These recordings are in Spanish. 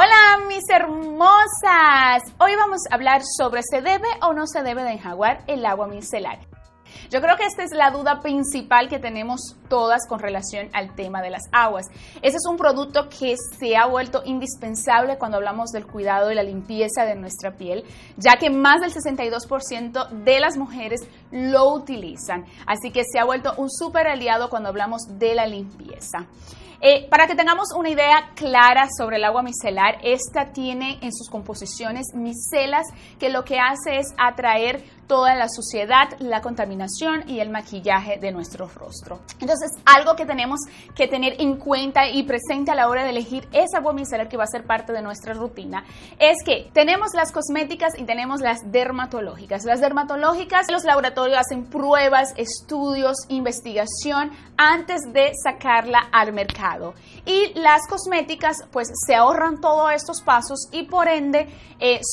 Hola mis hermosas, hoy vamos a hablar sobre ¿se debe o no se debe de enjaguar el agua micelar? Yo creo que esta es la duda principal que tenemos todas con relación al tema de las aguas. Ese es un producto que se ha vuelto indispensable cuando hablamos del cuidado y la limpieza de nuestra piel, ya que más del 62% de las mujeres lo utilizan. Así que se ha vuelto un súper aliado cuando hablamos de la limpieza. Para que tengamos una idea clara sobre el agua micelar, esta tiene en sus composiciones micelas que lo que hace es atraer toda la suciedad, la contaminación y el maquillaje de nuestro rostro. Entonces, algo que tenemos que tener en cuenta y presente a la hora de elegir esa agua micelar que va a ser parte de nuestra rutina es que tenemos las cosméticas y tenemos las dermatológicas. Las dermatológicas, los laboratorios hacen pruebas, estudios, investigación antes de sacarla al mercado. Y las cosméticas pues se ahorran todos estos pasos y por ende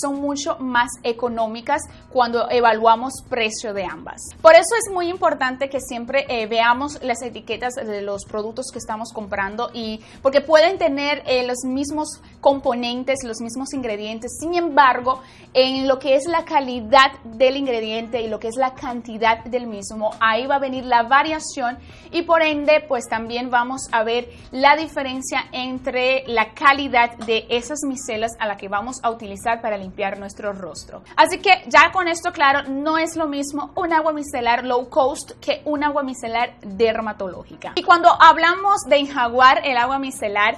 son mucho más económicas cuando evaluamos precio de ambas. Por eso es muy importante que siempre veamos las etiquetas de los productos que estamos comprando y porque pueden tener los mismos componentes, los mismos ingredientes, sin embargo en lo que es la calidad del ingrediente y lo que es la cantidad del mismo, ahí va a venir la variación y por ende pues también vamos a ver la diferencia entre la calidad de esas micelas a la que vamos a utilizar para limpiar nuestro rostro. Así que ya con esto claro, no es lo mismo un agua micelar low cost que un agua micelar dermatológica. Y cuando hablamos de enjaguar el agua micelar,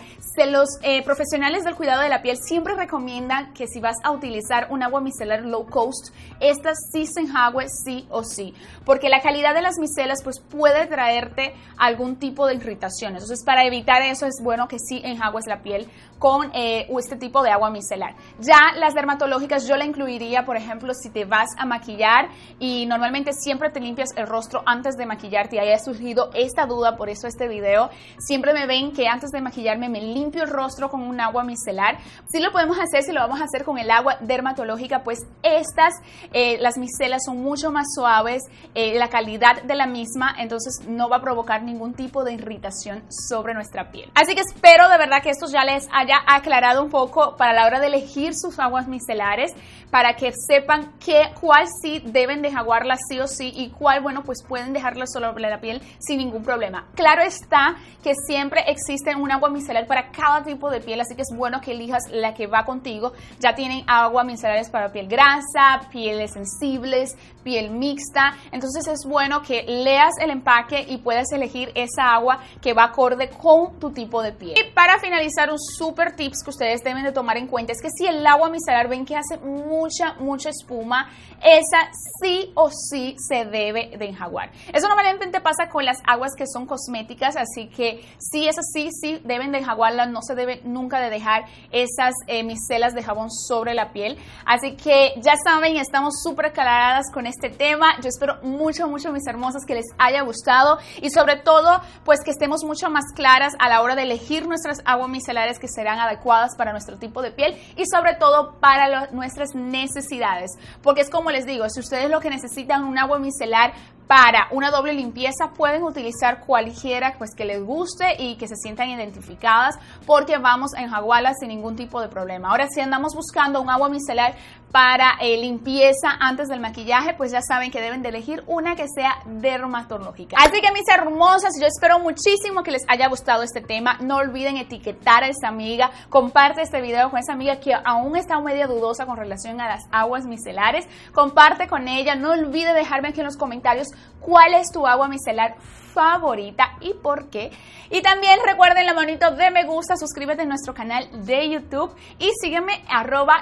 los profesionales del cuidado de la piel siempre recomiendan que si vas a utilizar un agua micelar low cost, esta sí se enjagüe sí o sí, porque la calidad de las micelas pues puede traerte algún tipo de irritación. Entonces, para evitar eso es bueno que sí enjagues la piel con este tipo de agua micelar. Ya las dermatológicas yo la incluiría, por ejemplo, si te vas a maquillar y normalmente siempre te limpias el rostro antes de maquillarte y haya surgido esta duda, por eso este video. Siempre me ven que antes de maquillarme me limpio el rostro con un agua micelar. Si lo podemos hacer, si lo vamos a hacer con el agua dermatológica, pues estas, las micelas son mucho más suaves, la calidad de la misma, entonces no va a provocar ningún tipo de irritación sobre nuestra piel. Así que espero de verdad que esto ya les haya aclarado un poco para la hora de elegir sus aguas micelares, para que sepan cuál sí deben enjaguarlas sí o sí y cuál, bueno, pues pueden dejarlas sobre la piel sin ningún problema. Claro está que siempre existe un agua micelar para cada tipo de piel, así que es bueno que elijas la que va contigo. Ya tienen aguas micelares para piel grasa, pieles sensibles, piel mixta, entonces es bueno que leas el empaque y puedas elegir esa agua que va acorde con tu tipo de piel. Y para finalizar, un super tips que ustedes deben de tomar en cuenta es que si el agua micelar ven que hace mucha espuma, esa sí o sí se debe de enjaguar. Eso normalmente pasa con las aguas que son cosméticas, así que sí, esas sí deben de enjaguarlas, no se debe nunca de dejar esas micelas de jabón sobre la piel. Así que ya saben, estamos súper aclaradas con este tema. Yo espero mucho mis hermosas que les haya gustado y sobre todo pues que estemos mucho más claras a la hora de elegir nuestras aguas micelares que serán adecuadas para nuestro tipo de piel y sobre todo para nuestras necesidades, porque es como les digo, si ustedes lo que necesitan un agua micelar para una doble limpieza, pueden utilizar cualquiera pues que les guste y que se sientan identificadas, porque vamos a enjaguarla sin ningún tipo de problema. Ahora, si andamos buscando un agua micelar para limpieza antes del maquillaje, pues ya saben que deben de elegir una que sea dermatológica. Así que mis hermosas, yo espero muchísimo que les haya gustado este tema. No olviden etiquetar a esa amiga, comparte este video con esa amiga que aún está media dudosa con relación a las aguas micelares, comparte con ella, no olvide dejarme aquí en los comentarios cuál es tu agua micelar favorita y por qué. Y también recuerden la manito de me gusta, suscríbete a nuestro canal de YouTube y sígueme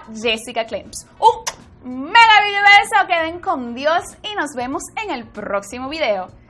@JessicaKlemps. Un mega video beso, queden con Dios y nos vemos en el próximo video.